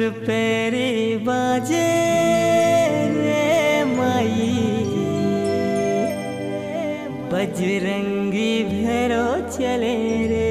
चुनर पैरी बाजे रे माई बजरंगी भैरो चले रे।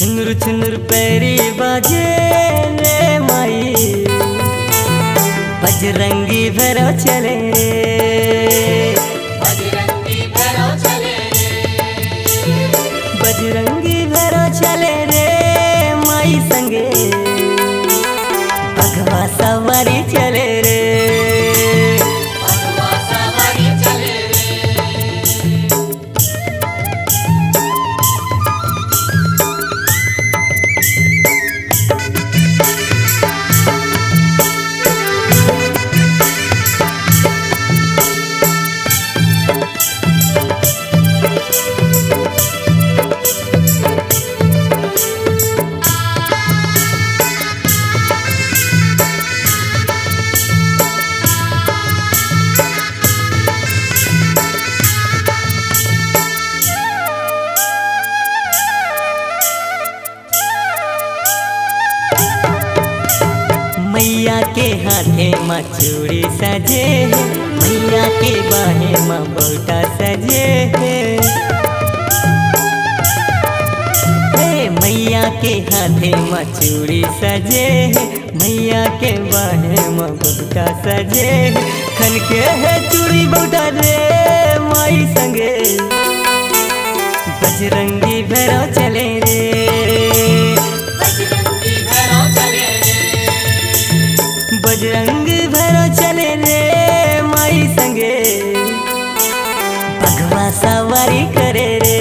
छुनुर छुनुर पैरी बाजे रे माई बजरंगी भैरो चले रे, बजरंगी भैरो चले रे, बजरंगी भैरो चले रे माई संगे भगवा सवारी चले रे, भगवा सवारी चले रे। मैया के हाथे माँ चूड़ी सजे है, मैया के बाहे माँ बौटा सजे है, मैया के हाथे माँ चूड़ी सजे है, मैया के बाहे माँ बौटा सजे है, खन के है चूड़ी बौटा रे माई संगे बजरंगी भैरो चले रे, बजरंगी भैरो चले रे माई संगे भगवा सवारी करे रे।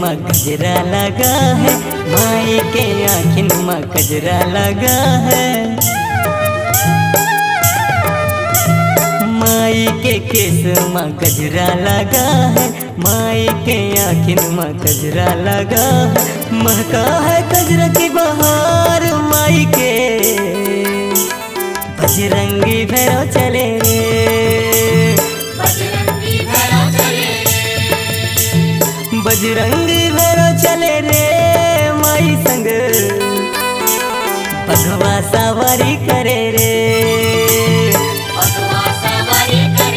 माँ गजरा लगा है, माई के आँखिन माँ गजरा लगा है, माई के केस माँ गजरा लगा है, माई के आँखिन माँ गजरा लगा है, महका है गजरा की बहार माई के बजरंगी भैरो चले रे, बजरंगी भैरो चले रे माई संग भगवा सवारी करे रे, भगवा सवारी करे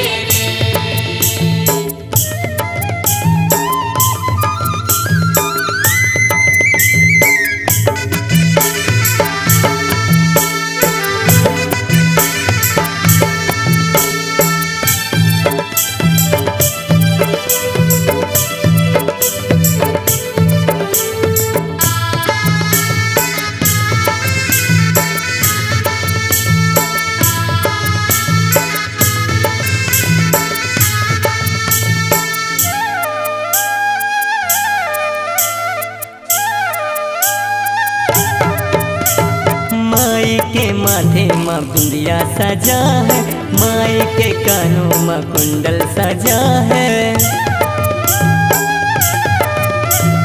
माथे माँ बुंदिया सजा है, माई के कानों माँ कुंडल सजा है,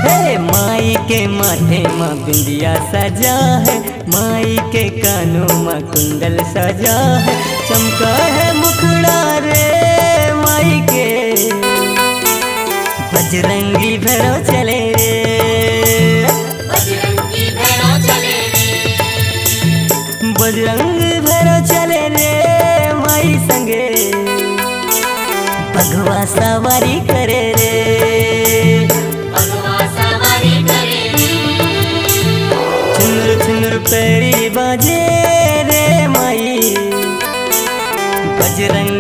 हे माई के माथे माँ बुंदिया सजा है, माई के कानों माँ कुंडल सजा है, चमका है मुखड़ा रे माई के बजरंगी भैरो चले रे, बजरंगी भैरो चले रे, बजरंगी भैरो चले रे माई संगे भगवा सवारी करे रे। पैरी बजे रे माई बजरंग